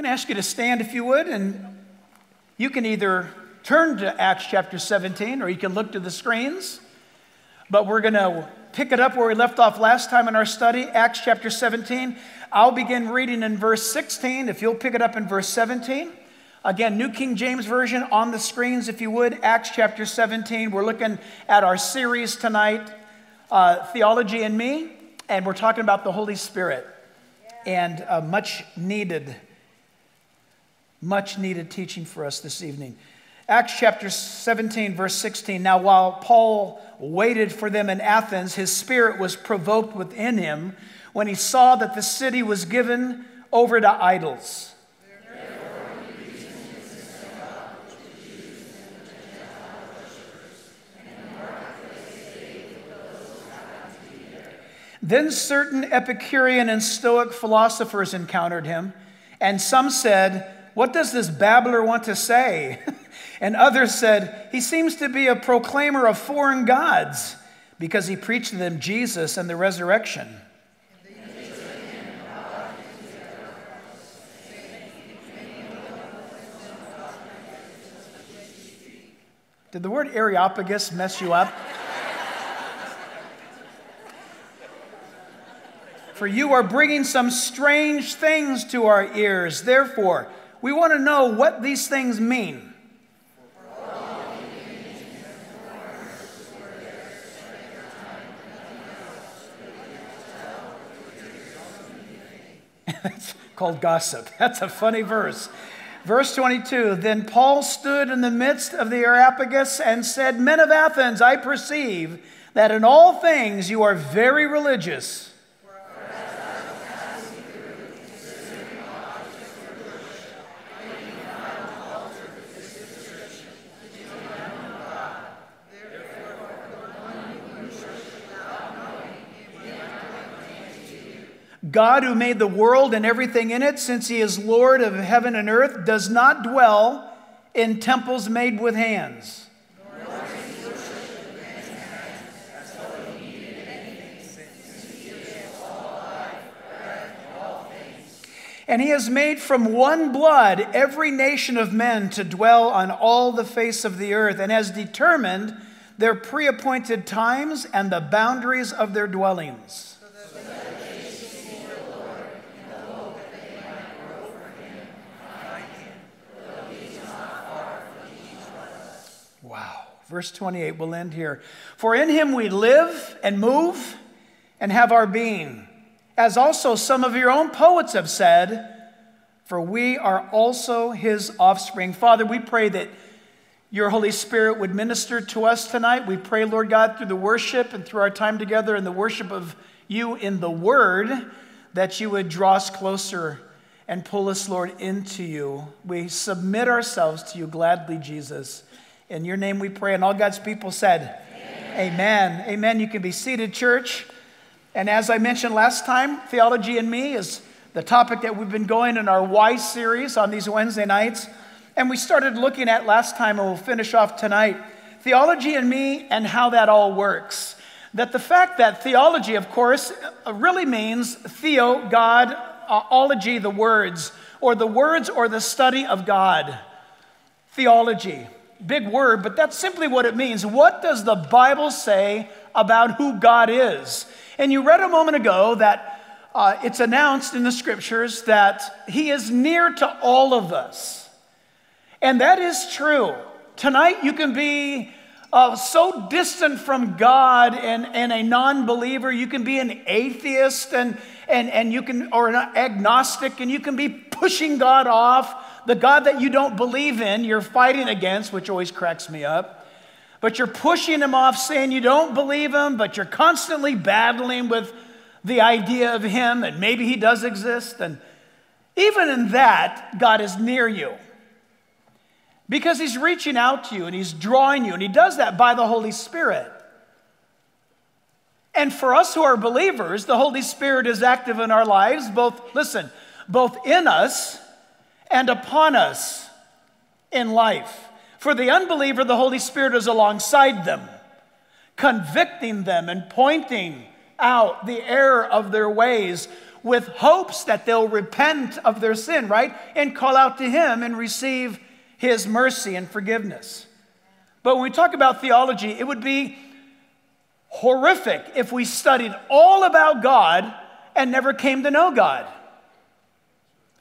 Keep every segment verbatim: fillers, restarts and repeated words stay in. I'm going to ask you to stand, if you would, and you can either turn to Acts chapter seventeen or you can look to the screens. But we're going to pick it up where we left off last time in our study, Acts chapter seventeen. I'll begin reading in verse sixteen, if you'll pick it up in verse seventeen. Again, New King James Version on the screens, if you would, Acts chapter seventeen. We're looking at our series tonight, uh, Theology and Me, and we're talking about the Holy Spirit. And uh, much needed, much needed teaching for us this evening. Acts chapter seventeen, verse sixteen. Now, while Paul waited for them in Athens, his spirit was provoked within him when he saw that the city was given over to idols. Then certain Epicurean and Stoic philosophers encountered him, and some said, "What does this babbler want to say?" And others said, "He seems to be a proclaimer of foreign gods," because he preached to them Jesus and the resurrection. Did the word Areopagus mess you up? "For you are bringing some strange things to our ears. Therefore, we want to know what these things mean." That's called gossip. That's a funny verse. Verse twenty-two, "Then Paul stood in the midst of the Areopagus and said, 'Men of Athens, I perceive that in all things you are very religious. God, who made the world and everything in it, since he is Lord of heaven and earth, does not dwell in temples made with hands." "And he has made from one blood every nation of men to dwell on all the face of the earth, and has determined their pre-appointed times and the boundaries of their dwellings." Verse twenty-eight, we'll end here. "For in him we live and move and have our being. As also some of your own poets have said, for we are also his offspring." Father, we pray that your Holy Spirit would minister to us tonight. We pray, Lord God, through the worship and through our time together and the worship of you in the Word, that you would draw us closer and pull us, Lord, into you. We submit ourselves to you gladly, Jesus. In your name we pray, and all God's people said, amen. Amen. Amen. You can be seated, church. And as I mentioned last time, Theology and Me is the topic that we've been going in our Why series on these Wednesday nights. And we started looking at last time, and we'll finish off tonight, Theology and Me and how that all works. That the fact that theology, of course, really means theo, God, ology, the words, or the words or the study of God. Theology. Big word, but that's simply what it means. What does the Bible say about who God is? And you read a moment ago that uh, it's announced in the Scriptures that he is near to all of us. And that is true. Tonight you can be uh, so distant from God and, and a non-believer. You can be an atheist and, and, and you can, or an agnostic, and you can be pushing God off. The God that you don't believe in, you're fighting against, which always cracks me up. But you're pushing him off, saying you don't believe him, but you're constantly battling with the idea of him, and maybe he does exist. And even in that, God is near you. Because he's reaching out to you, and he's drawing you, and he does that by the Holy Spirit. And for us who are believers, the Holy Spirit is active in our lives, both, listen, both in us and upon us in life. For the unbeliever, the Holy Spirit is alongside them, convicting them and pointing out the error of their ways, with hopes that they'll repent of their sin, right? And call out to him and receive his mercy and forgiveness. But when we talk about theology, it would be horrific if we studied all about God and never came to know God.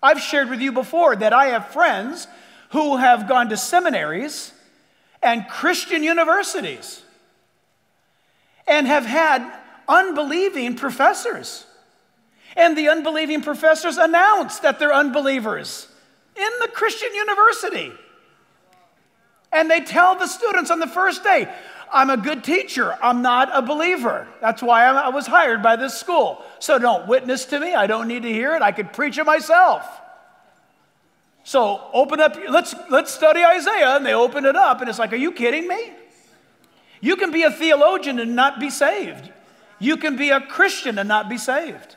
I've shared with you before that I have friends who have gone to seminaries and Christian universities and have had unbelieving professors. And the unbelieving professors announce that they're unbelievers in the Christian university. And they tell the students on the first day, I'm a good teacher. I'm not a believer. That's why I was hired by this school. So don't witness to me. I don't need to hear it. I could preach it myself. So open up, let's, let's study Isaiah. And they open it up. And it's like, are you kidding me? You can be a theologian and not be saved. You can be a Christian and not be saved.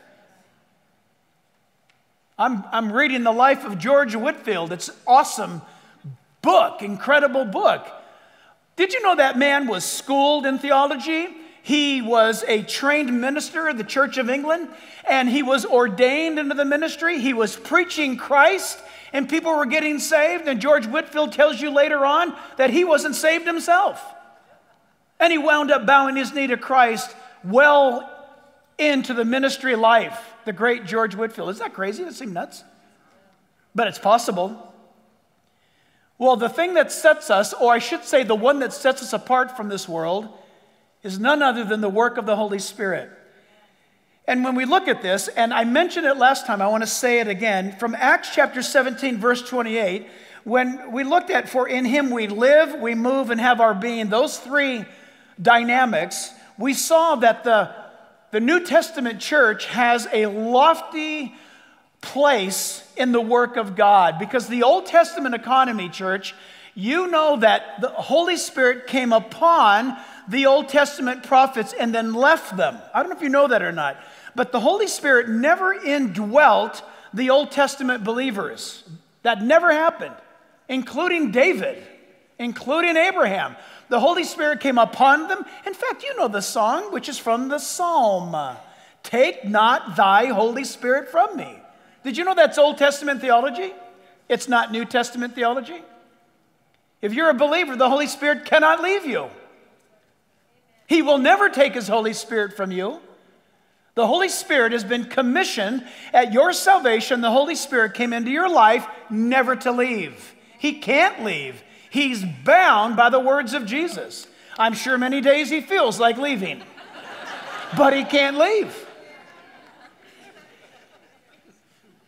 I'm, I'm reading The Life of George Whitefield. It's an awesome book, incredible book. Did you know that man was schooled in theology? He was a trained minister of the Church of England, and he was ordained into the ministry. He was preaching Christ, and people were getting saved, and George Whitefield tells you later on that he wasn't saved himself. And he wound up bowing his knee to Christ well into the ministry life, the great George Whitefield. Isn't that crazy? That seems nuts. But it's possible. Well, the thing that sets us, or I should say the one that sets us apart from this world, is none other than the work of the Holy Spirit. And when we look at this, and I mentioned it last time, I want to say it again, from Acts chapter seventeen, verse twenty-eight, when we looked at, for in him we live, we move, and have our being, those three dynamics, we saw that the, the New Testament church has a lofty place in the work of God, because the Old Testament economy, church, you know that the Holy Spirit came upon the Old Testament prophets and then left them. I don't know if you know that or not, but the Holy Spirit never indwelt the Old Testament believers. That never happened, including David, including Abraham. The Holy Spirit came upon them. In fact, you know the song, which is from the Psalm, "Take not thy Holy Spirit from me." Did you know that's Old Testament theology? It's not New Testament theology. If you're a believer, the Holy Spirit cannot leave you. He will never take his Holy Spirit from you. The Holy Spirit has been commissioned at your salvation. The Holy Spirit came into your life never to leave. He can't leave. He's bound by the words of Jesus. I'm sure many days he feels like leaving, but he can't leave.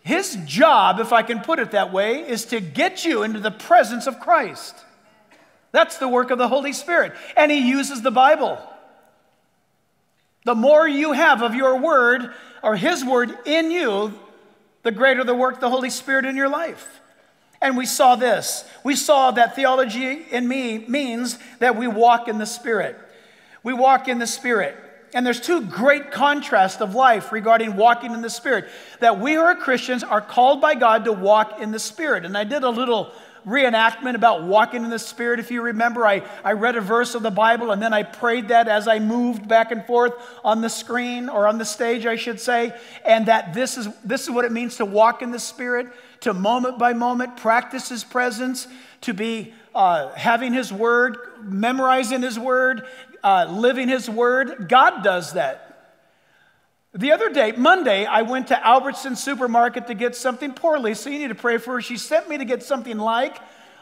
His job, if I can put it that way, is to get you into the presence of Christ. That's the work of the Holy Spirit. And he uses the Bible. The more you have of your word, or his word in you, the greater the work of the Holy Spirit in your life. And we saw this. We saw that theology in me means that we walk in the Spirit. We walk in the Spirit. And there's two great contrasts of life regarding walking in the Spirit. That we who are Christians are called by God to walk in the Spirit. And I did a little reenactment about walking in the Spirit. If you remember, I, I read a verse of the Bible and then I prayed that as I moved back and forth on the screen, or on the stage, I should say. And that this is, this is what it means to walk in the Spirit, to moment by moment practice his presence, to be uh, having his word, memorizing his word, Uh, living his word. God does that. The other day, Monday, I went to Albertson's supermarket to get something. Poor Lisa, you need to pray for her. She sent me to get something like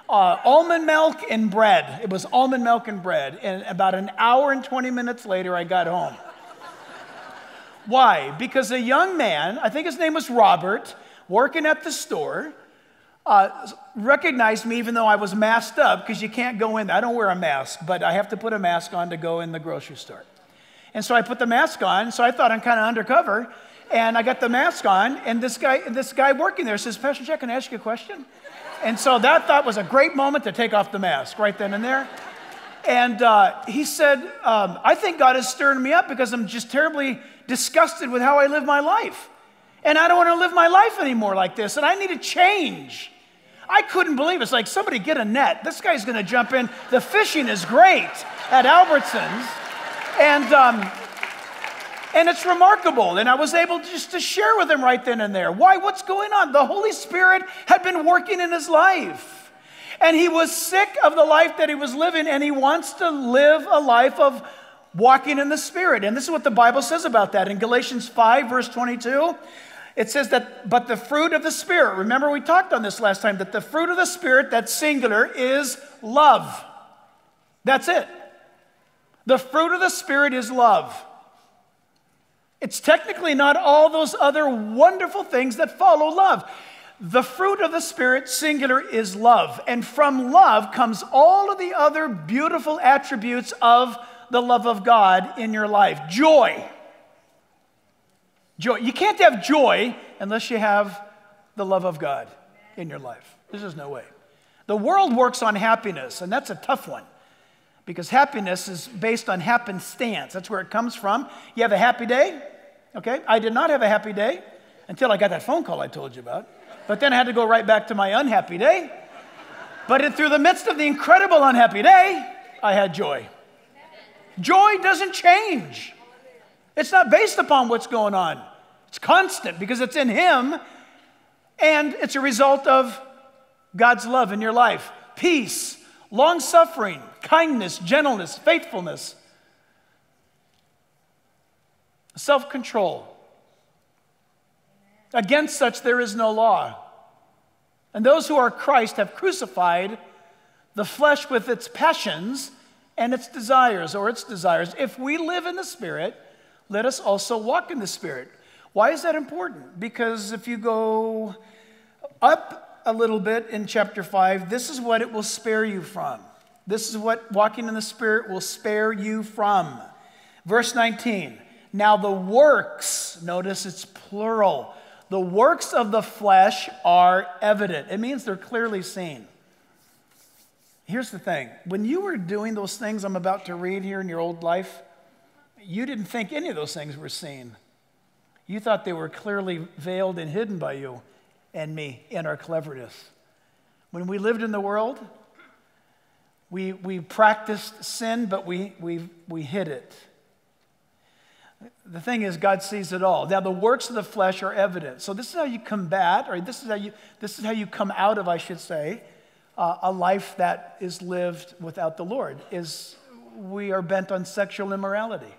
uh, almond milk and bread. It was almond milk and bread. And about an hour and twenty minutes later, I got home. Why? Because a young man, I think his name was Robert, working at the store, Uh, recognized me even though I was masked up, because you can't go in. I don't wear a mask, but I have to put a mask on to go in the grocery store. And so I put the mask on, so I thought I'm kind of undercover, and I got the mask on, and this guy, this guy working there says, "Pastor Chuck, can I ask you a question?" And so that thought was a great moment to take off the mask right then and there. And uh, he said, um, "I think God is stirring me up because I'm just terribly disgusted with how I live my life. And I don't want to live my life anymore like this, and I need a change." I couldn't believe it. It's like, somebody get a net. This guy's going to jump in. The fishing is great at Albertson's. And um, And it's remarkable. And I was able just to share with him right then and there. Why? What's going on? The Holy Spirit had been working in his life. And he was sick of the life that he was living, and he wants to live a life of walking in the Spirit. And this is what the Bible says about that. In Galatians five, verse twenty-two, it says that, but the fruit of the Spirit, remember we talked on this last time, that the fruit of the Spirit, that's singular, is love. That's it. The fruit of the Spirit is love. It's technically not all those other wonderful things that follow love. The fruit of the Spirit, singular, is love. And from love comes all of the other beautiful attributes of the love of God in your life. Joy. Joy. You can't have joy unless you have the love of God in your life. There's just no way. The world works on happiness, and that's a tough one. Because happiness is based on happenstance. That's where it comes from. You have a happy day, okay? I did not have a happy day until I got that phone call I told you about. But then I had to go right back to my unhappy day. But in, through the midst of the incredible unhappy day, I had joy. Joy doesn't change. It's not based upon what's going on. It's constant because it's in Him. And it's a result of God's love in your life. Peace, long-suffering, kindness, gentleness, faithfulness, self-control. Against such there is no law. And those who are Christ have crucified the flesh with its passions and its desires, or its desires. If we live in the Spirit, let us also walk in the Spirit. Why is that important? Because if you go up a little bit in chapter five, this is what it will spare you from. This is what walking in the Spirit will spare you from. Verse nineteen, now the works, notice it's plural, the works of the flesh are evident. It means they're clearly seen. Here's the thing. When you were doing those things I'm about to read here in your old life, you didn't think any of those things were seen. You thought they were clearly veiled and hidden by you and me and our cleverness. When we lived in the world, we, we practiced sin, but we, we, we hid it. The thing is, God sees it all. Now, the works of the flesh are evident. So this is how you combat, or this is how you, this is how you come out of, I should say, uh, a life that is lived without the Lord, is we are bent on sexual immorality.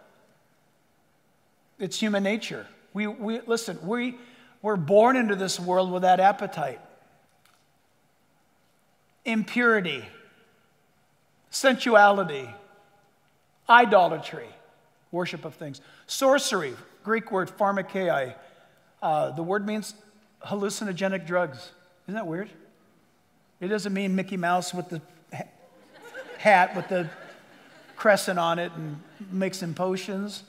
It's human nature. We, we listen, we, we're born into this world with that appetite. Impurity, sensuality, idolatry. Worship of things. Sorcery, Greek word pharmakei. Uh, the word means hallucinogenic drugs. Isn't that weird? It doesn't mean Mickey Mouse with the ha hat with the crescent on it and mixing potions.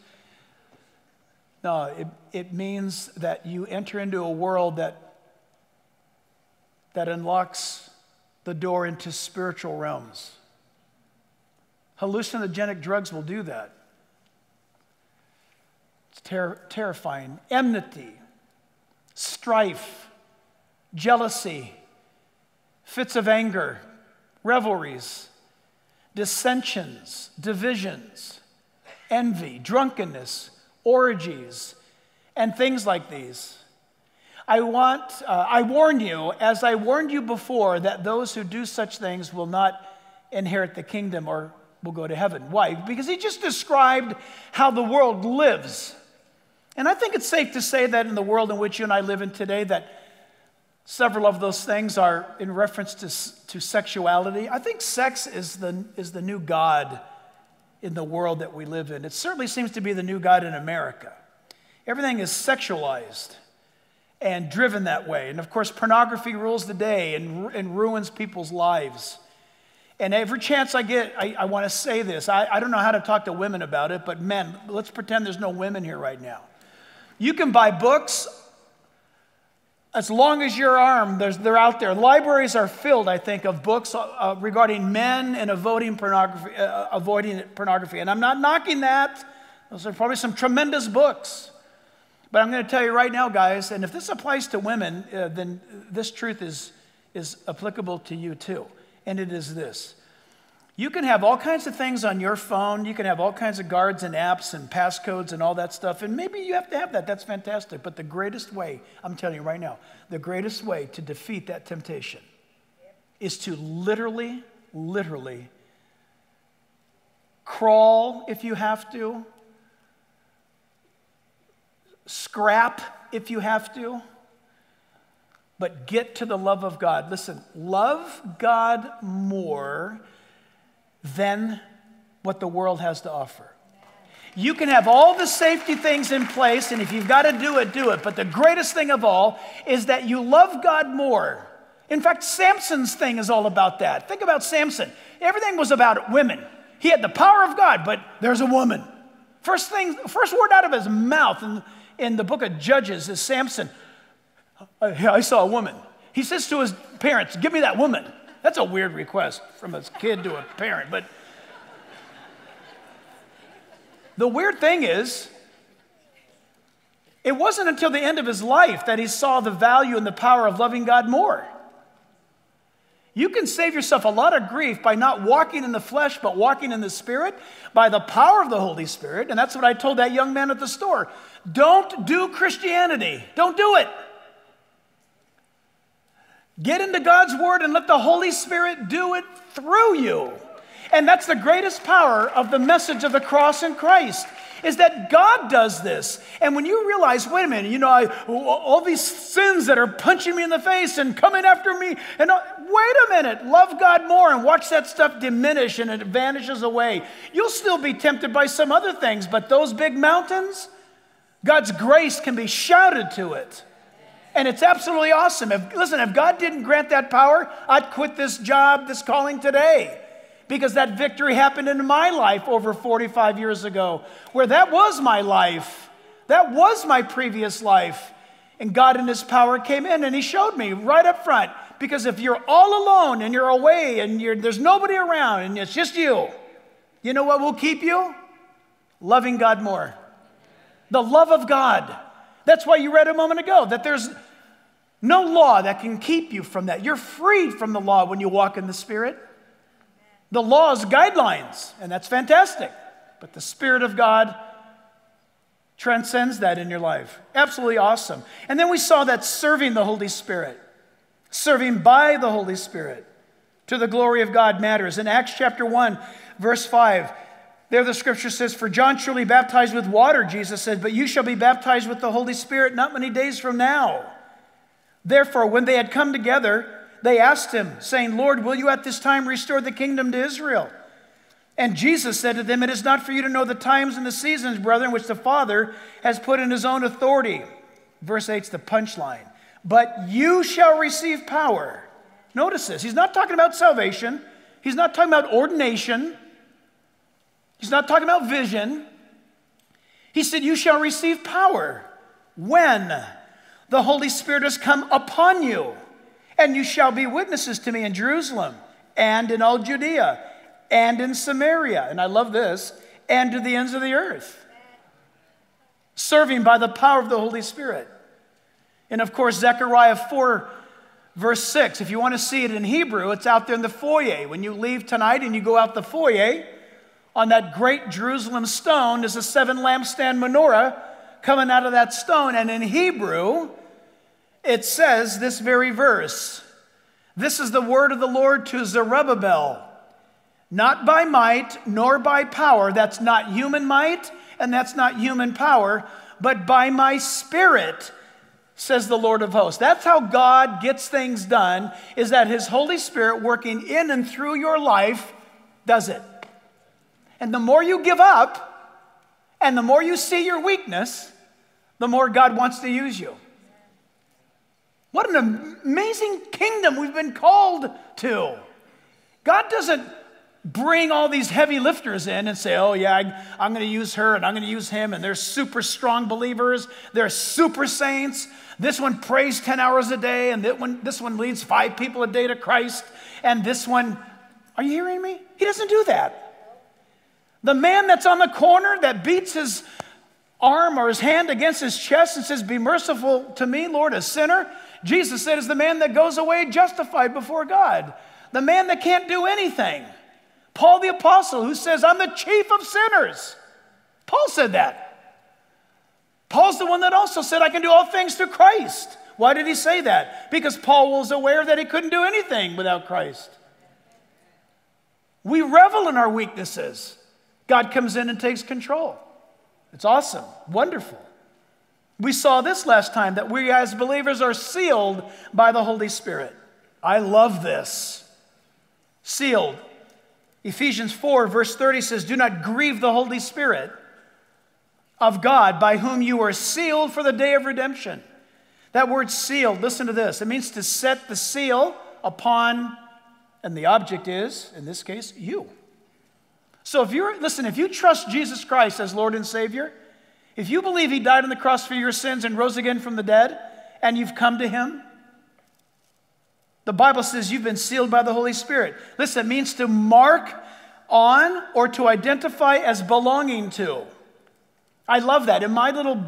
No, it, it means that you enter into a world that, that unlocks the door into spiritual realms. Hallucinogenic drugs will do that. It's ter terrifying. Enmity, strife, jealousy, fits of anger, revelries, dissensions, divisions, envy, drunkenness, orgies, and things like these. I want, uh, I warn you, as I warned you before, that those who do such things will not inherit the kingdom or will go to heaven. Why? Because he just described how the world lives. And I think it's safe to say that in the world in which you and I live in today, that several of those things are in reference to, to sexuality. I think sex is the, is the new God in the world that we live in. It certainly seems to be the new God in America. Everything is sexualized and driven that way. And of course, pornography rules the day and, and ruins people's lives. And every chance I get, I, I want to say this. I, I don't know how to talk to women about it, but men, let's pretend there's no women here right now. You can buy books as long as your arm, there's, they're out there. Libraries are filled, I think, of books uh, regarding men and avoiding pornography, uh, avoiding pornography. And I'm not knocking that. Those are probably some tremendous books. But I'm going to tell you right now, guys, and if this applies to women, uh, then this truth is, is applicable to you too. And it is this. You can have all kinds of things on your phone. You can have all kinds of guards and apps and passcodes and all that stuff. And maybe you have to have that. That's fantastic. But the greatest way, I'm telling you right now, the greatest way to defeat that temptation is to literally, literally crawl if you have to, scrap if you have to, but get to the love of God. Listen, love God more than what the world has to offer. You can have all the safety things in place, and if you've got to do it, do it. But the greatest thing of all is that you love God more. In fact, Samson's thing is all about that. Think about Samson. Everything was about women. He had the power of God, but there's a woman. First thing, first word out of his mouth in, in the book of Judges is Samson. I, I saw a woman. He says to his parents, give me that woman. That's a weird request from a kid to a parent, but the weird thing is, it wasn't until the end of his life that he saw the value and the power of loving God more. You can save yourself a lot of grief by not walking in the flesh, but walking in the Spirit by the power of the Holy Spirit. And that's what I told that young man at the store. Don't do Christianity. Don't do it. Get into God's Word and let the Holy Spirit do it through you. And that's the greatest power of the message of the cross in Christ, is that God does this. And when you realize, wait a minute, you know, I, all these sins that are punching me in the face and coming after me, and all, wait a minute, love God more and watch that stuff diminish and it vanishes away. You'll still be tempted by some other things, but those big mountains, God's grace can be shouted to it. And it's absolutely awesome. If, listen, if God didn't grant that power, I'd quit this job, this calling today, because that victory happened in my life over forty-five years ago, where that was my life. That was my previous life. And God in His power came in and He showed me right up front, because if you're all alone and you're away and you're, there's nobody around and it's just you, you know what will keep you? Loving God more. The love of God. That's why you read a moment ago that there's no law that can keep you from that. You're freed from the law when you walk in the Spirit. The law is guidelines, and that's fantastic. But the Spirit of God transcends that in your life. Absolutely awesome. And then we saw that serving the Holy Spirit, serving by the Holy Spirit to the glory of God matters. In Acts chapter one, verse five, there the scripture says, for John surely baptized with water, Jesus said, but you shall be baptized with the Holy Spirit not many days from now. Therefore, when they had come together, they asked him, saying, Lord, will you at this time restore the kingdom to Israel? And Jesus said to them, it is not for you to know the times and the seasons, brethren, which the Father has put in his own authority. Verse eight's the punchline. But you shall receive power. Notice this. He's not talking about salvation. He's not talking about ordination. He's not talking about vision. He said, you shall receive power when the Holy Spirit has come upon you, and you shall be witnesses to me in Jerusalem and in all Judea and in Samaria. And I love this, and to the ends of the earth. Serving by the power of the Holy Spirit. And of course, Zechariah four, verse six. If you want to see it in Hebrew, it's out there in the foyer. When you leave tonight and you go out the foyer, on that great Jerusalem stone is a seven lampstand menorah coming out of that stone. And in Hebrew, it says this very verse. This is the word of the Lord to Zerubbabel. Not by might, nor by power. That's not human might, and that's not human power. But by my Spirit, says the Lord of hosts. That's how God gets things done, is that His Holy Spirit working in and through your life does it. And the more you give up, and the more you see your weakness, the more God wants to use you. What an amazing kingdom we've been called to. God doesn't bring all these heavy lifters in and say, oh yeah, I'm going to use her and I'm going to use him, and they're super strong believers, they're super saints. This one prays ten hours a day, and that one, this one leads five people a day to Christ, and this one, are you hearing me? He doesn't do that. The man that's on the corner that beats his arm or his hand against his chest and says, be merciful to me, Lord, a sinner, Jesus said is the man that goes away justified before God. The man that can't do anything. Paul the apostle, who says, I'm the chief of sinners. Paul said that. Paul's the one that also said, I can do all things through Christ. Why did he say that? Because Paul was aware that he couldn't do anything without Christ. We revel in our weaknesses. God comes in and takes control. It's awesome, wonderful. We saw this last time, that we as believers are sealed by the Holy Spirit. I love this. Sealed. Ephesians four, verse thirty says, do not grieve the Holy Spirit of God, by whom you are sealed for the day of redemption. That word sealed, listen to this. It means to set the seal upon, and the object is, in this case, you. So if you're, listen, if you trust Jesus Christ as Lord and Savior, if you believe He died on the cross for your sins and rose again from the dead, and you've come to Him, the Bible says you've been sealed by the Holy Spirit. Listen, it means to mark on or to identify as belonging to. I love that. In my little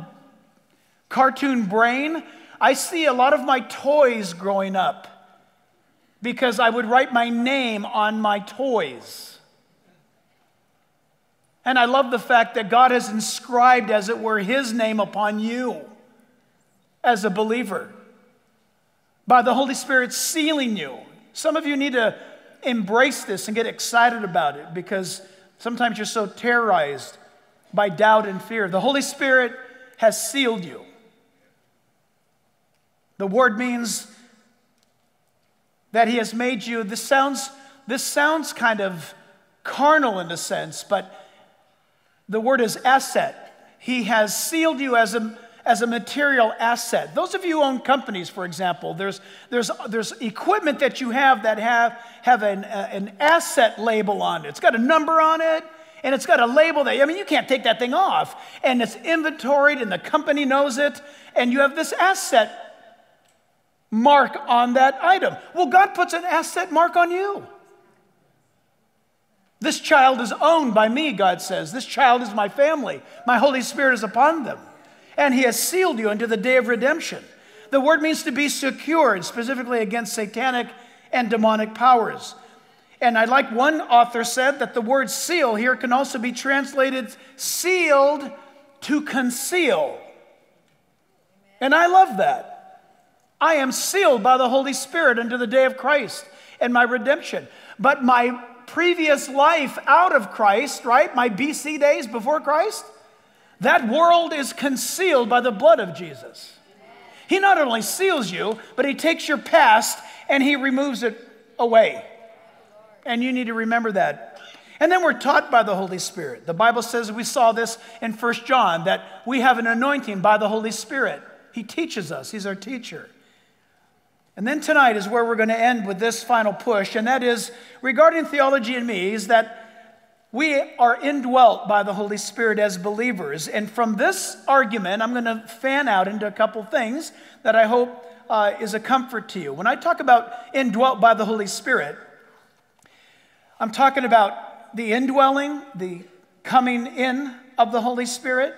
cartoon brain, I see a lot of my toys growing up because I would write my name on my toys. And I love the fact that God has inscribed, as it were, His name upon you as a believer by the Holy Spirit sealing you. Some of you need to embrace this and get excited about it, because sometimes you're so terrorized by doubt and fear. The Holy Spirit has sealed you. The word means that He has made you. This sounds, this sounds kind of carnal in a sense, but the word is asset. He has sealed you as a, as a material asset. Those of you who own companies, for example, there's, there's, there's equipment that you have that have, have an, uh, an asset label on it. It's got a number on it. And it's got a label that, I mean, you can't take that thing off. And it's inventoried, and the company knows it. And you have this asset mark on that item. Well, God puts an asset mark on you. This child is owned by me, God says. This child is my family. My Holy Spirit is upon them. And He has sealed you unto the day of redemption. The word means to be secured, specifically against satanic and demonic powers. And I like one author said that the word seal here can also be translated sealed to conceal. And I love that. I am sealed by the Holy Spirit unto the day of Christ and my redemption. But my previous life out of Christ, right? My B C days before Christ, that world is concealed by the blood of Jesus. He not only seals you, but He takes your past and He removes it away. And you need to remember that. And then we're taught by the Holy Spirit. The Bible says, we saw this in First John, that we have an anointing by the Holy Spirit. He teaches us. He's our teacher. And then tonight is where we're going to end with this final push, and that is, regarding theology and me, is that we are indwelt by the Holy Spirit as believers. And from this argument, I'm going to fan out into a couple things that I hope uh, is a comfort to you. When I talk about indwelt by the Holy Spirit, I'm talking about the indwelling, the coming in of the Holy Spirit.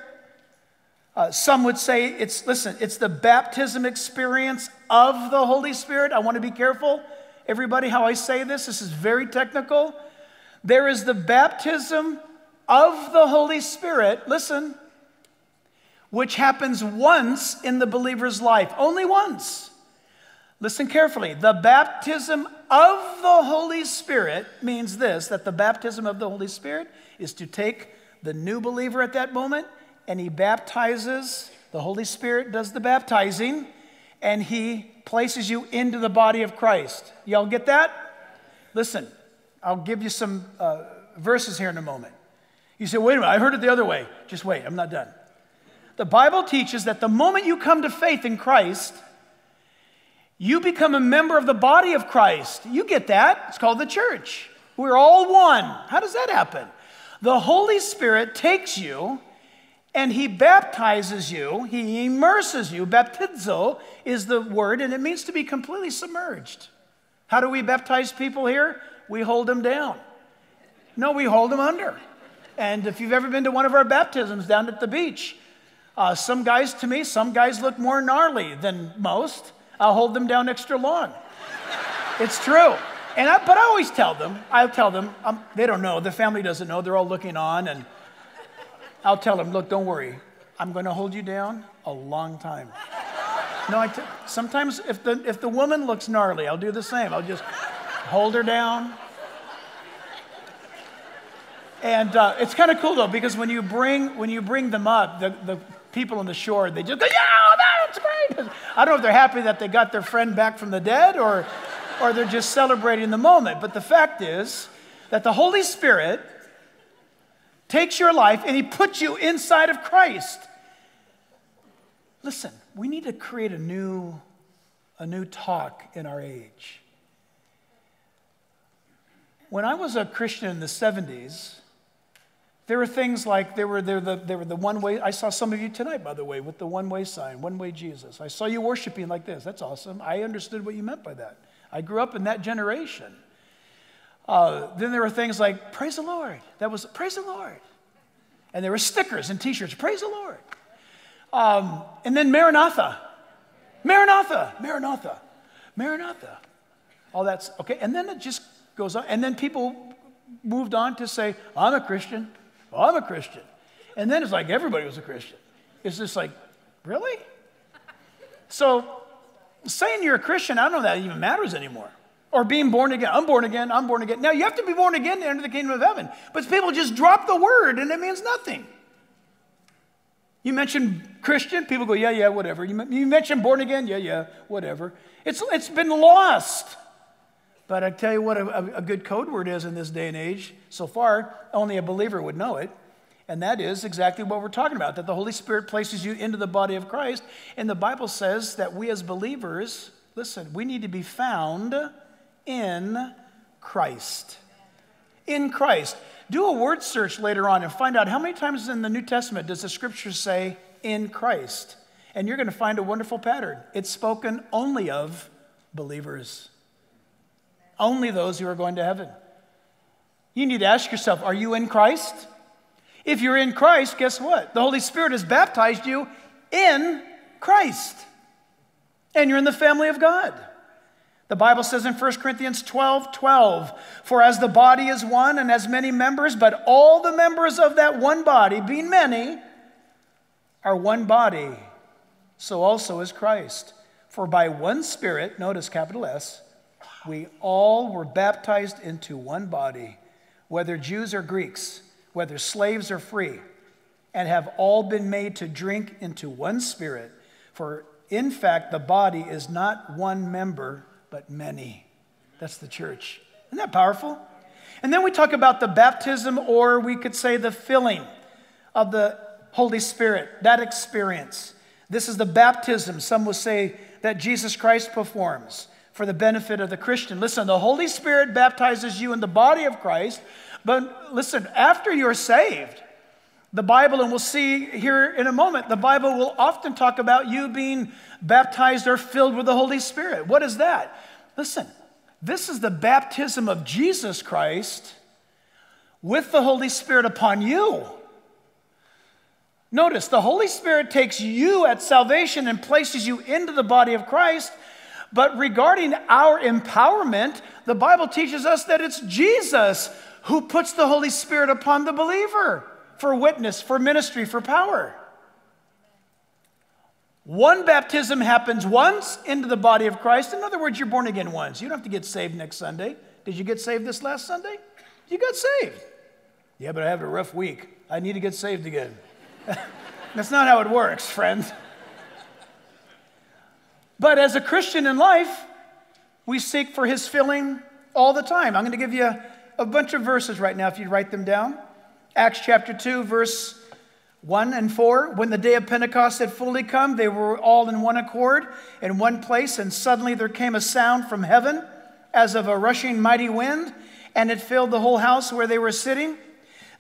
Uh, some would say it's, listen, it's the baptism experience of the Holy Spirit. I want to be careful, everybody, how I say this. This is very technical. There is the baptism of the Holy Spirit, listen, which happens once in the believer's life, only once. Listen carefully. The baptism of the Holy Spirit means this, that the baptism of the Holy Spirit is to take the new believer at that moment, and He baptizes, the Holy Spirit does the baptizing, and He places you into the body of Christ. Y'all get that? Listen, I'll give you some uh, verses here in a moment. You say, wait a minute, I heard it the other way. Just wait, I'm not done. The Bible teaches that the moment you come to faith in Christ, you become a member of the body of Christ. You get that? It's called the church. We're all one. How does that happen? The Holy Spirit takes you and He baptizes you. He immerses you. Baptizo is the word, and it means to be completely submerged. How do we baptize people here? We hold them down. No, we hold them under. And if you've ever been to one of our baptisms down at the beach, uh, some guys, to me, some guys look more gnarly than most. I'll hold them down extra long. It's true. And I, but I always tell them, I'll tell them, I'm, they don't know, the family doesn't know, they're all looking on, and I'll tell them, look, don't worry, I'm going to hold you down a long time. No, I t- sometimes if the, if the woman looks gnarly, I'll do the same. I'll just hold her down. And uh, it's kind of cool, though, because when you bring, when you bring them up, the, the people on the shore, they just go, yeah, that's great. I don't know if they're happy that they got their friend back from the dead or, or they're just celebrating the moment. But the fact is that the Holy Spirit takes your life and he puts you inside of Christ. Listen, we need to create a new, a new talk in our age. When I was a Christian in the seventies, there were things like, there were, there, the, there were the one-way, I saw some of you tonight, by the way, with the one-way sign, one-way Jesus. I saw you worshiping like this. That's awesome. I understood what you meant by that. I grew up in that generation. Uh, then there were things like, praise the Lord. That was, praise the Lord. And there were stickers and T-shirts, praise the Lord. Um, and then Maranatha, Maranatha, Maranatha, Maranatha. All that's, okay, and then it just goes on. And then people moved on to say, I'm a Christian, well, I'm a Christian. And then it's like everybody was a Christian. It's just like, really? So saying you're a Christian, I don't know that even matters anymore. Or being born again, I'm born again, I'm born again. Now you have to be born again to enter the kingdom of heaven. But people just drop the word and it means nothing. You mention Christian, people go, yeah, yeah, whatever. You, you mention born again, yeah, yeah, whatever. It's, it's been lost. But I tell you what a, a good code word is in this day and age. So far, only a believer would know it. And that is exactly what we're talking about, that the Holy Spirit places you into the body of Christ. And the Bible says that we as believers, listen, we need to be found in Christ. In Christ. Do a word search later on and find out how many times in the New Testament does the Scripture say, in Christ? And you're going to find a wonderful pattern. It's spoken only of believers. Only those who are going to heaven. You need to ask yourself, are you in Christ? If you're in Christ, guess what? The Holy Spirit has baptized you in Christ. And you're in the family of God. The Bible says in First Corinthians twelve, twelve, for as the body is one and has many members, but all the members of that one body, being many, are one body, so also is Christ. For by one Spirit, notice capital S, we all were baptized into one body, whether Jews or Greeks, whether slaves or free, and have all been made to drink into one Spirit. For in fact, the body is not one member, but many. That's the church. Isn't that powerful? And then we talk about the baptism, or we could say the filling of the Holy Spirit, that experience. This is the baptism, some will say, that Jesus Christ performs for the benefit of the Christian. Listen, the Holy Spirit baptizes you in the body of Christ, but listen, after you're saved, the Bible, and we'll see here in a moment, the Bible will often talk about you being baptized or filled with the Holy Spirit. What is that? Listen, this is the baptism of Jesus Christ with the Holy Spirit upon you. Notice, the Holy Spirit takes you at salvation and places you into the body of Christ, but regarding our empowerment, the Bible teaches us that it's Jesus who puts the Holy Spirit upon the believer. For witness, for ministry, for power. One baptism happens once into the body of Christ. In other words, you're born again once. You don't have to get saved next Sunday. Did you get saved this last Sunday? You got saved. Yeah, but I had a rough week. I need to get saved again. That's not how it works, friends. But as a Christian in life, we seek for his filling all the time. I'm going to give you a bunch of verses right now if you'd write them down. Acts chapter two, verse one and four, when the day of Pentecost had fully come, they were all in one accord in one place, and suddenly there came a sound from heaven as of a rushing mighty wind, and it filled the whole house where they were sitting.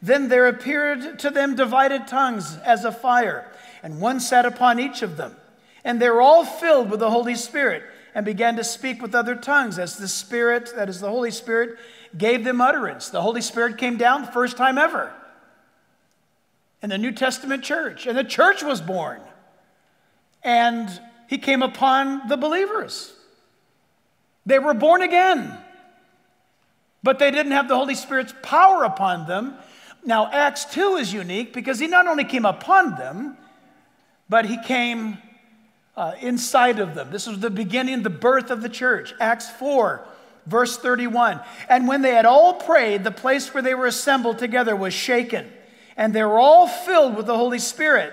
Then there appeared to them divided tongues as of fire, and one sat upon each of them. And they were all filled with the Holy Spirit and began to speak with other tongues as the Spirit, that is the Holy Spirit, gave them utterance. The Holy Spirit came down the first time ever. In the New Testament church. And the church was born. And he came upon the believers. They were born again. but they didn't have the Holy Spirit's power upon them. Now, Acts two is unique because he not only came upon them, but he came uh, inside of them. This was the beginning, the birth of the church. Acts four, verse thirty-one. And when they had all prayed, the place where they were assembled together was shaken, and they were all filled with the Holy Spirit,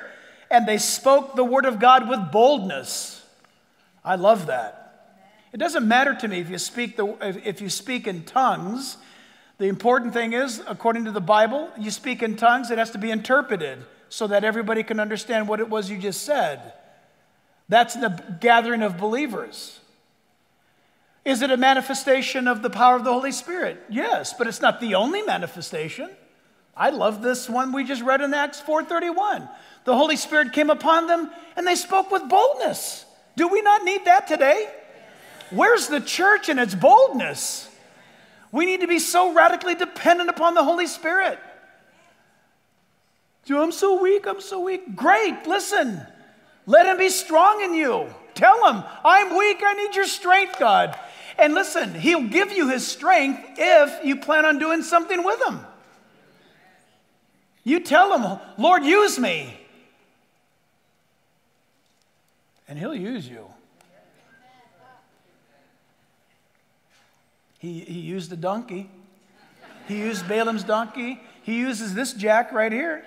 and they spoke the word of God with boldness. I love that. It doesn't matter to me if you speak, the, if you speak in tongues. The important thing is, according to the Bible, you speak in tongues, it has to be interpreted so that everybody can understand what it was you just said. That's the gathering of believers. Is it a manifestation of the power of the Holy Spirit? Yes, but it's not the only manifestation. I love this one we just read in Acts four thirty-one. The Holy Spirit came upon them and they spoke with boldness. Do we not need that today? Where's the church in its boldness? We need to be so radically dependent upon the Holy Spirit. I'm so weak, I'm so weak. Great, listen. Let him be strong in you. Tell him, I'm weak, I need your strength, God. And listen, he'll give you his strength if you plan on doing something with him. You tell him, Lord, use me. And he'll use you. He, he used a donkey. He used Balaam's donkey. He uses this jack right here.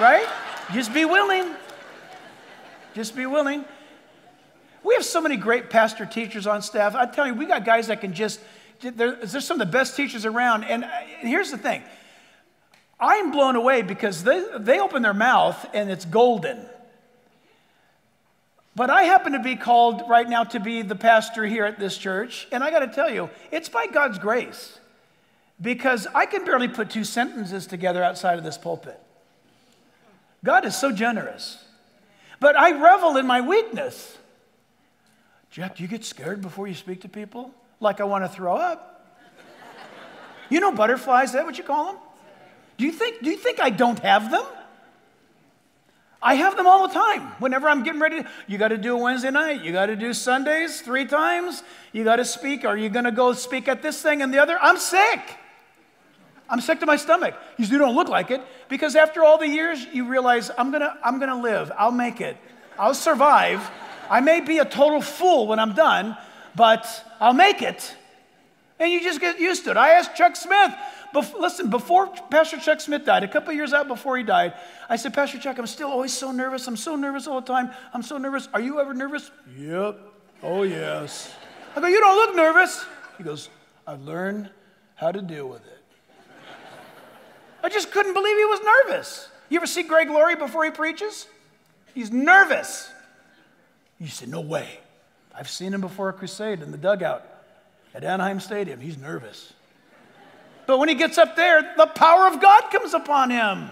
Right? Just be willing. Just be willing. We have so many great pastor teachers on staff. I tell you, we got guys that can just, they're, they're some of the best teachers around. And here's the thing. I'm blown away because they, they open their mouth and it's golden. But I happen to be called right now to be the pastor here at this church. And I got to tell you, it's by God's grace. Because I can barely put two sentences together outside of this pulpit. God is so generous. But I revel in my weakness. Jack, do you get scared before you speak to people? Like I want to throw up. You know butterflies, is that what you call them? Do you think, do you think I don't have them? I have them all the time. Whenever I'm getting ready, to, you got to do a Wednesday night. You got to do Sundays three times. You got to speak. Are you going to go speak at this thing and the other? I'm sick. I'm sick to my stomach. You don't look like it. Because after all the years, you realize I'm going to I'm going to live. I'll make it. I'll survive. I may be a total fool when I'm done, but I'll make it. And you just get used to it. I asked Chuck Smith. Bef- listen, before Pastor Chuck Smith died, a couple years out before he died, I said, Pastor Chuck, I'm still always so nervous. I'm so nervous all the time. I'm so nervous. Are you ever nervous? Yep. Oh, yes. I go, you don't look nervous. He goes, I've learned how to deal with it. I just couldn't believe he was nervous. You ever see Greg Laurie before he preaches? He's nervous. You said, no way. I've seen him before a crusade in the dugout at Anaheim Stadium. He's nervous. But when he gets up there, the power of God comes upon him.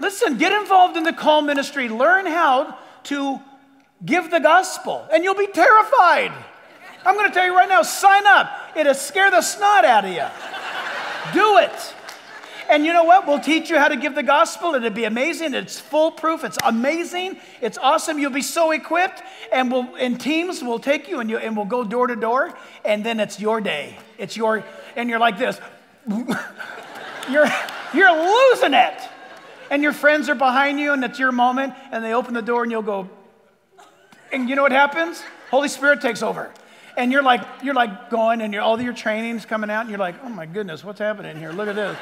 Listen, get involved in the call ministry. Learn how to give the gospel, and you'll be terrified. I'm going to tell you right now, sign up. It'll scare the snot out of you. Do it. And you know what? We'll teach you how to give the gospel. It'll be amazing. It's foolproof. It's amazing. It's awesome. You'll be so equipped. And we'll and teams will take you and you and we'll go door to door. And then it's your day. It's your and you're like this. you're you're losing it. And your friends are behind you and it's your moment. And they open the door and you'll go. And you know what happens? Holy Spirit takes over. And you're like you're like going and you're, all your training's coming out and you're like, oh my goodness, what's happening here? Look at this.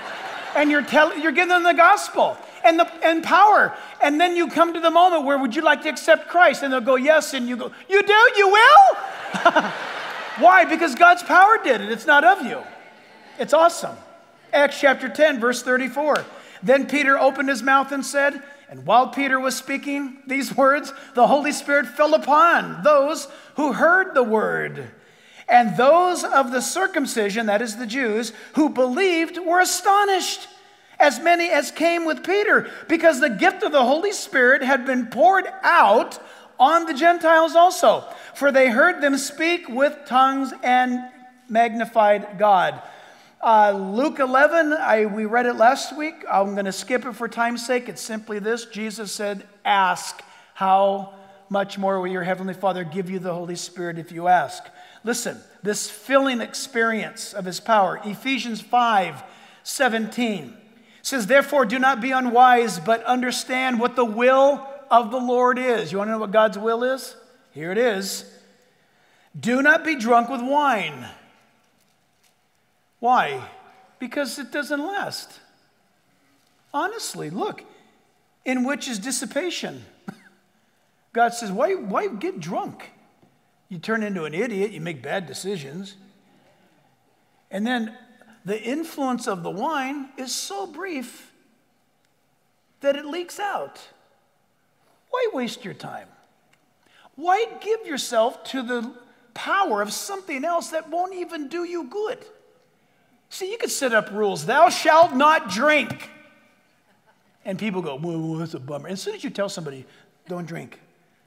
And you're telling, you're giving them the gospel and the and power. And then you come to the moment where would you like to accept Christ? And they'll go, yes. And you go, you do? You will? Why? Because God's power did it. It's not of you. It's awesome. Acts chapter ten, verse thirty-four. Then Peter opened his mouth and said, and while Peter was speaking these words, the Holy Spirit fell upon those who heard the word. And those of the circumcision, that is the Jews, who believed were astonished, as many as came with Peter, because the gift of the Holy Spirit had been poured out on the Gentiles also. For they heard them speak with tongues and magnified God. Uh, Luke eleven, I, we read it last week. I'm going to skip it for time's sake. It's simply this. Jesus said, ask, how much more will your heavenly Father give you the Holy Spirit if you ask? Listen, this filling experience of his power. Ephesians five seventeen says, therefore, do not be unwise, but understand what the will of the Lord is. You want to know what God's will is? Here it is. Do not be drunk with wine. Why? Because it doesn't last. Honestly, look, in which is dissipation. God says, why, why get drunk? You turn into an idiot, you make bad decisions. And then the influence of the wine is so brief that it leaks out. Why waste your time? Why give yourself to the power of something else that won't even do you good? See, you could set up rules. Thou shalt not drink. And people go, whoa, whoa, that's a bummer. And as soon as you tell somebody, don't drink,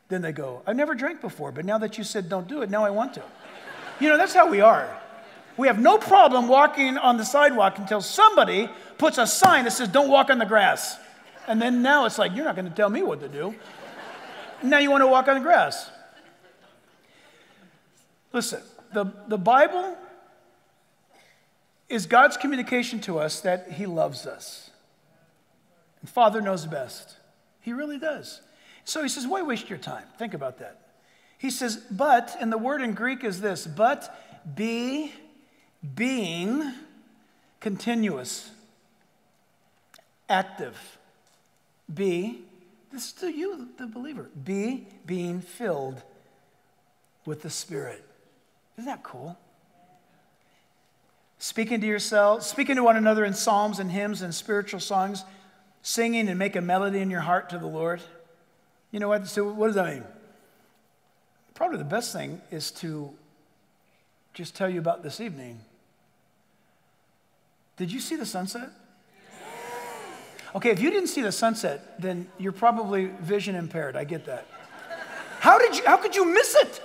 then they go, I never drank before, but now that you said don't do it, now I want to. You know, that's how we are. We have no problem walking on the sidewalk until somebody puts a sign that says, don't walk on the grass. And then now it's like, you're not going to tell me what to do. Now you want to walk on the grass. Listen, the, the Bible is God's communication to us that he loves us. And Father knows best. He really does. So he says, why waste your time? Think about that. He says, but, and the word in Greek is this, but be being continuous, active. Be, this is to you, the believer, be being filled with the Spirit. Isn't that cool? Speaking to yourselves, speaking to one another in psalms and hymns and spiritual songs, singing and make a melody in your heart to the Lord. You know what? So what does that mean? Probably the best thing is to just tell you about this evening. Did you see the sunset? Okay, if you didn't see the sunset, then you're probably vision impaired. I get that. How did you, how could you miss it?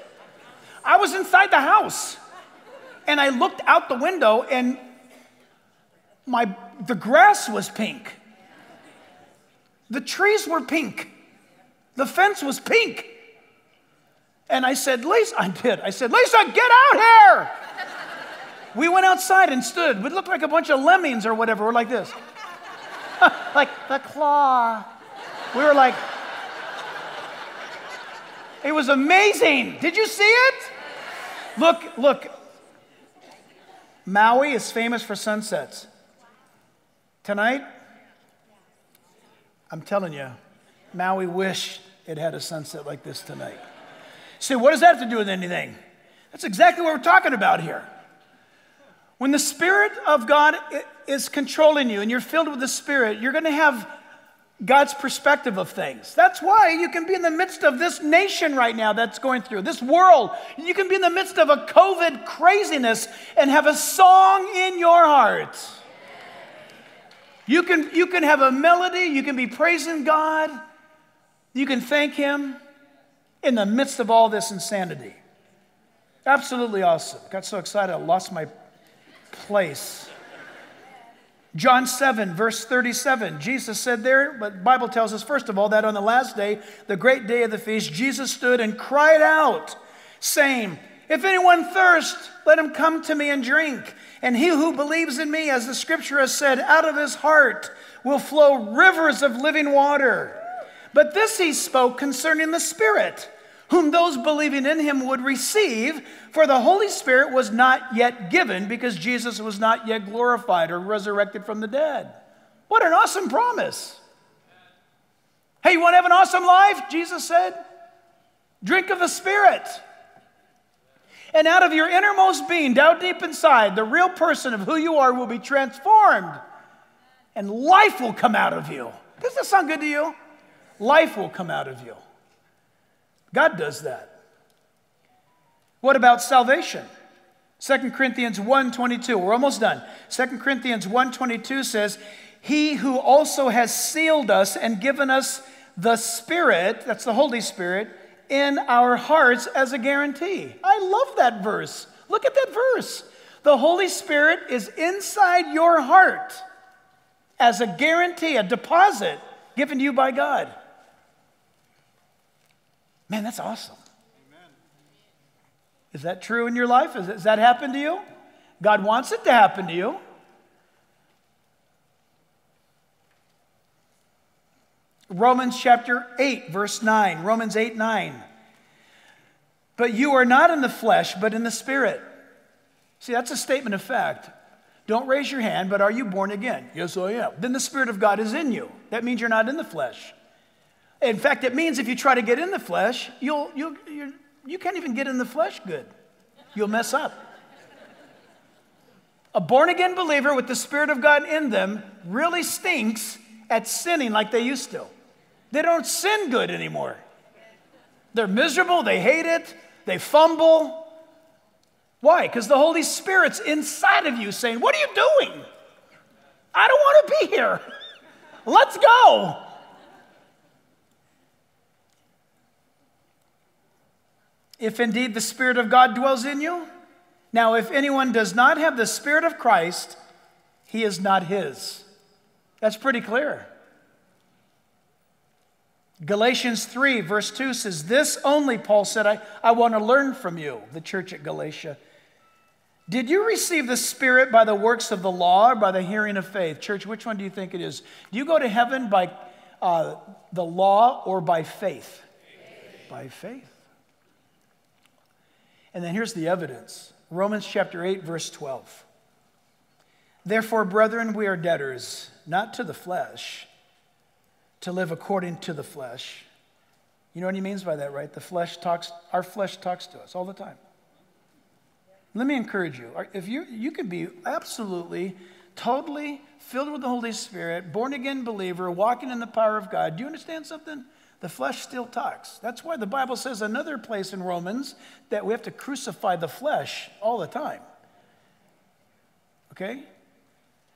I was inside the house. And I looked out the window, and my the grass was pink. The trees were pink. The fence was pink. And I said, Lisa, I did. I said, Lisa, get out here. We went outside and stood. We looked like a bunch of lemmings or whatever. We're like this. Like the claw. We were like, it was amazing. Did you see it? Look, look. Maui is famous for sunsets. Tonight, I'm telling you, Maui wished it had a sunset like this tonight. See, what does that have to do with anything? That's exactly what we're talking about here. When the Spirit of God is controlling you and you're filled with the Spirit, you're going to have God's perspective of things. That's why you can be in the midst of this nation right now that's going through, this world. You can be in the midst of a COVID craziness and have a song in your heart. You can, you can have a melody. You can be praising God. You can thank him in the midst of all this insanity. Absolutely awesome. Got so excited I lost my place. John seven, verse thirty-seven, Jesus said there, but the Bible tells us, first of all, that on the last day, the great day of the feast, Jesus stood and cried out, saying, if anyone thirst, let him come to me and drink. And he who believes in me, as the scripture has said, out of his heart will flow rivers of living water. But this he spoke concerning the Spirit, whom those believing in him would receive, for the Holy Spirit was not yet given, because Jesus was not yet glorified or resurrected from the dead. What an awesome promise. Hey, you want to have an awesome life? Jesus said, drink of the Spirit. And out of your innermost being, down deep inside, the real person of who you are will be transformed, and life will come out of you. Does that sound good to you? Life will come out of you. God does that. What about salvation? Second Corinthians one twenty-two. We're almost done. Second Corinthians one twenty-two says, he who also has sealed us and given us the Spirit, that's the Holy Spirit, in our hearts as a guarantee. I love that verse. Look at that verse. The Holy Spirit is inside your heart as a guarantee, a deposit given to you by God. Man, that's awesome. Amen. Is that true in your life? Is, has that happened to you? God wants it to happen to you. Romans chapter eight, verse nine. Romans eight, nine. But you are not in the flesh, but in the Spirit. See, that's a statement of fact. Don't raise your hand, but are you born again? Yes, I am. Then the Spirit of God is in you. That means you're not in the flesh. In fact, it means if you try to get in the flesh, you'll, you'll, you're, you can't even get in the flesh good. You'll mess up. A born-again believer with the Spirit of God in them really stinks at sinning like they used to. They don't sin good anymore. They're miserable. They hate it. They fumble. Why? Because the Holy Spirit's inside of you saying, what are you doing? I don't want to be here. Let's go. If indeed the Spirit of God dwells in you. Now, if anyone does not have the Spirit of Christ, he is not his. That's pretty clear. Galatians three, verse two says, this only, Paul said, I, I want to learn from you, the church at Galatia. Did you receive the Spirit by the works of the law or by the hearing of faith? Church, which one do you think it is? Do you go to heaven by uh, the law or by faith? faith? By faith. And then here's the evidence. Romans chapter eight, verse twelve. Therefore, brethren, we are debtors, not to the flesh, to live according to the flesh. You know what he means by that, right? The flesh talks, our flesh talks to us all the time. Let me encourage you. If you, you can be absolutely, totally filled with the Holy Spirit, born again believer, walking in the power of God. Do you understand something? The flesh still talks. That's why the Bible says another place in Romans that we have to crucify the flesh all the time. Okay?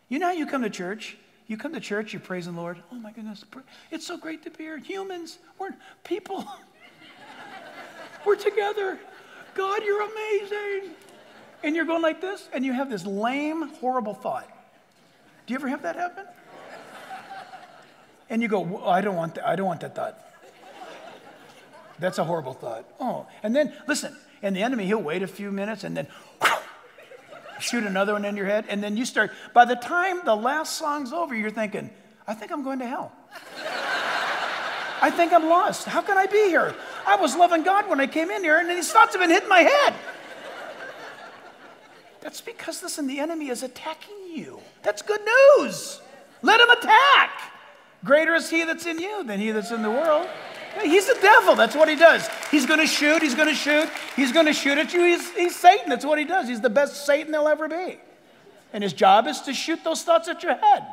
You know how you come to church? You come to church, you're praising the Lord. Oh my goodness, it's so great to be here. Humans, we're people. We're together. God, you're amazing. And you're going like this, and you have this lame, horrible thought. Do you ever have that happen? And you go, well, I don't want that. I don't want that thought. That's a horrible thought. Oh, and then, listen, and the enemy, he'll wait a few minutes, and then shoot another one in your head, and then you start, by the time the last song's over, you're thinking, I think I'm going to hell. I think I'm lost. How can I be here? I was loving God when I came in here, and these thoughts have been hitting my head. That's because, listen, the enemy is attacking you. That's good news. Let him attack. Greater is he that's in you than he that's in the world. He's the devil. That's what he does. He's going to shoot. He's going to shoot. He's going to shoot at you. He's, he's Satan. That's what he does. He's the best Satan there'll ever be. And his job is to shoot those thoughts at your head.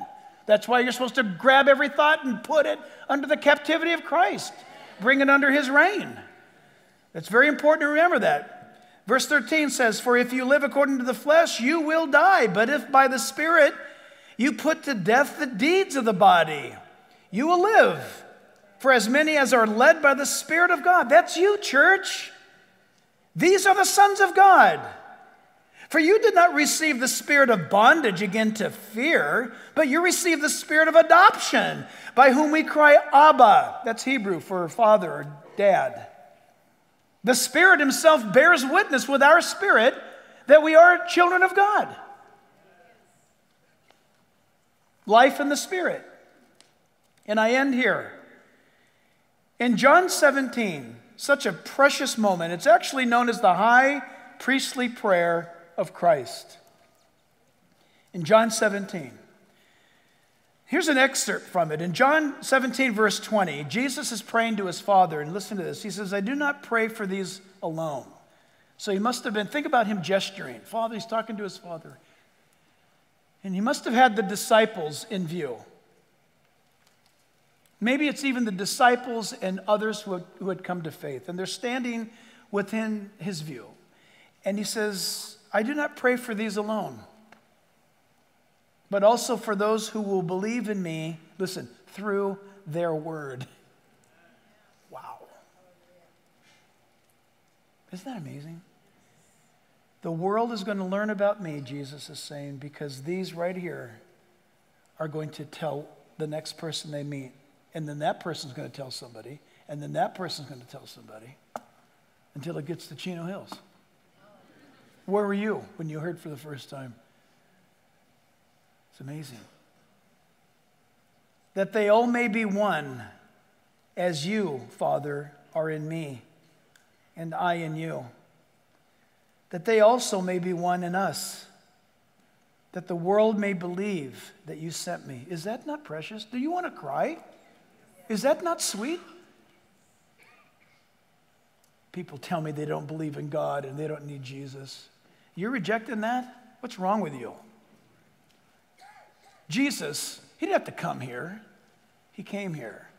That's why you're supposed to grab every thought and put it under the captivity of Christ. Bring it under his reign. That's very important to remember that. Verse thirteen says, for if you live according to the flesh, you will die. But if by the Spirit you put to death the deeds of the body, you will live. For as many as are led by the Spirit of God. That's you, church. These are the sons of God. For you did not receive the spirit of bondage again to fear, but you received the spirit of adoption, by whom we cry, Abba. That's Hebrew for father or dad. The Spirit himself bears witness with our spirit that we are children of God. Life in the Spirit. And I end here. In John seventeen, such a precious moment, it's actually known as the high priestly prayer of Christ. In John seventeen, here's an excerpt from it. In John seventeen, verse twenty, Jesus is praying to his Father, and listen to this. He says, I do not pray for these alone. So he must have been, think about him gesturing. Father, he's talking to his Father. And he must have had the disciples in view. Maybe it's even the disciples and others who had, who had come to faith. And they're standing within his view. And he says, I do not pray for these alone, but also for those who will believe in me, listen, through their word. Wow. Isn't that amazing? The world is going to learn about me, Jesus is saying, because these right here are going to tell the next person they meet. And then that person's going to tell somebody, and then that person's going to tell somebody, until it gets to Chino Hills. Where were you when you heard for the first time? It's amazing. That they all may be one, as you, Father, are in me, and I in you. That they also may be one in us, that the world may believe that you sent me. Is that not precious? Do you want to cry? Is that not sweet? People tell me they don't believe in God and they don't need Jesus. You're rejecting that? What's wrong with you? Jesus, he didn't have to come here. He came here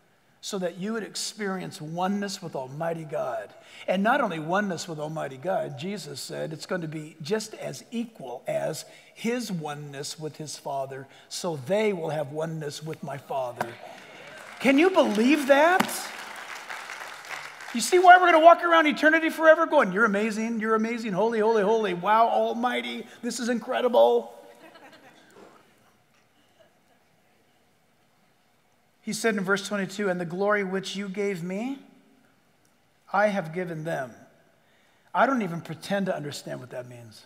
so that you would experience oneness with Almighty God. And not only oneness with Almighty God, Jesus said it's going to be just as equal as his oneness with his Father, so they will have oneness with my Father. Can you believe that? You see why we're going to walk around eternity forever going, you're amazing, you're amazing, holy, holy, holy, wow, almighty, this is incredible. He said in verse twenty-two, and the glory which you gave me, I have given them. I don't even pretend to understand what that means.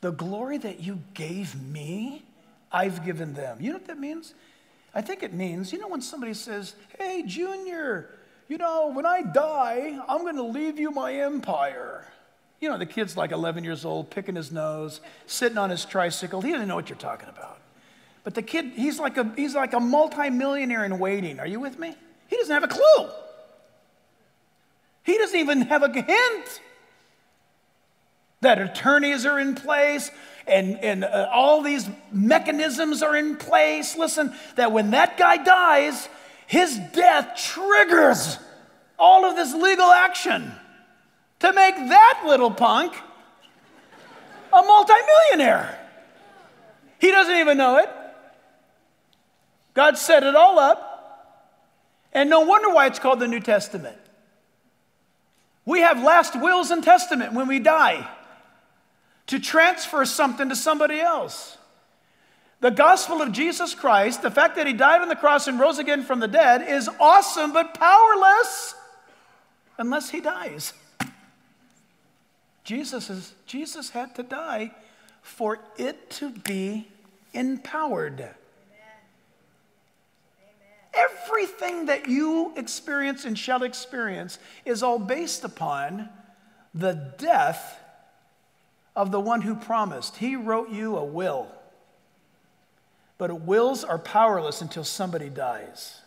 The glory that you gave me, I've given them. You know what that means? I think it means, you know when somebody says, hey, Junior, you know, when I die, I'm going to leave you my empire. You know, the kid's like eleven years old, picking his nose, sitting on his tricycle. He doesn't know what you're talking about. But the kid, he's like a he's like a multimillionaire in waiting. Are you with me? He doesn't have a clue. He doesn't even have a hint that attorneys are in place and, and uh, all these mechanisms are in place. Listen, that when that guy dies, his death triggers all of this legal action to make that little punk a multimillionaire. He doesn't even know it. God set it all up, and no wonder why it's called the New Testament. We have last wills and testament when we die to transfer something to somebody else. The gospel of Jesus Christ, the fact that he died on the cross and rose again from the dead, is awesome but powerless unless he dies. Jesus, is, Jesus had to die for it to be empowered. Everything that you experience and shall experience is all based upon the death of the one who promised. He wrote you a will. But wills are powerless until somebody dies.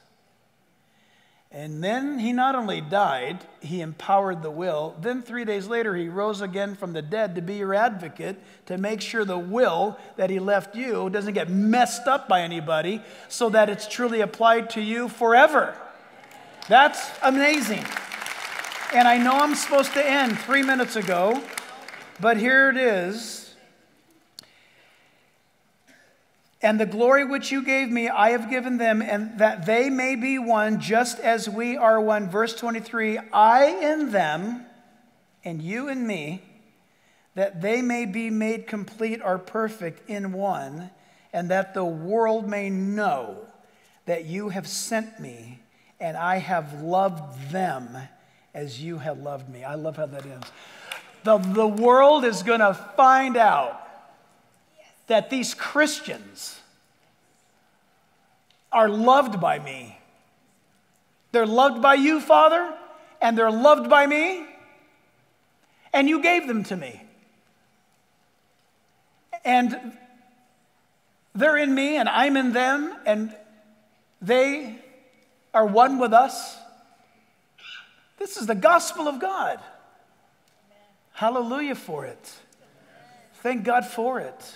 And then he not only died, he empowered the will. Then three days later, he rose again from the dead to be your advocate, to make sure the will that he left you doesn't get messed up by anybody, so that it's truly applied to you forever. That's amazing. And I know I'm supposed to end three minutes ago, but here it is. And the glory which you gave me, I have given them, and that they may be one, just as we are one. Verse twenty-three, I in them, and you in me, that they may be made complete or perfect in one, and that the world may know that you have sent me, and I have loved them as you have loved me. I love how that ends. The, the world is going to find out that these Christians are loved by me. They're loved by you, Father, and they're loved by me, and you gave them to me. And they're in me, and I'm in them, and they are one with us. This is the gospel of God. Amen. Hallelujah for it. Amen. Thank God for it.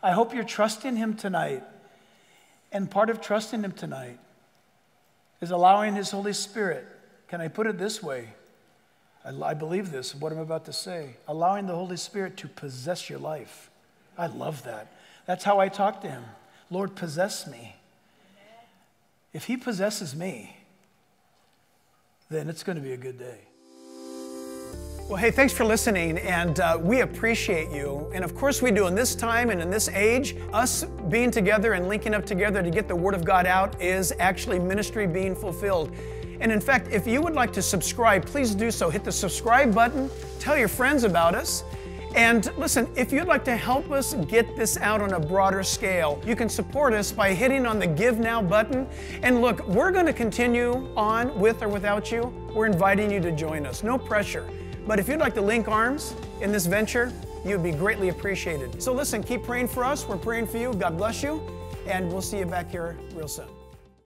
I hope you're trusting him tonight. And part of trusting him tonight is allowing his Holy Spirit. Can I put it this way? I, I believe this, what I'm about to say. Allowing the Holy Spirit to possess your life. I love that. That's how I talk to him. Lord, possess me. If he possesses me, then it's going to be a good day. Well, hey, thanks for listening, and uh, we appreciate you. And of course we do in this time and in this age. Us being together and linking up together to get the Word of God out is actually ministry being fulfilled. And in fact, if you would like to subscribe, please do so. Hit the subscribe button, tell your friends about us. And listen, if you'd like to help us get this out on a broader scale, you can support us by hitting on the Give Now button. And look, we're going to continue on with or without you. We're inviting you to join us. No pressure. But if you'd like to link arms in this venture, you'd be greatly appreciated. So listen, keep praying for us. We're praying for you. God bless you. And we'll see you back here real soon.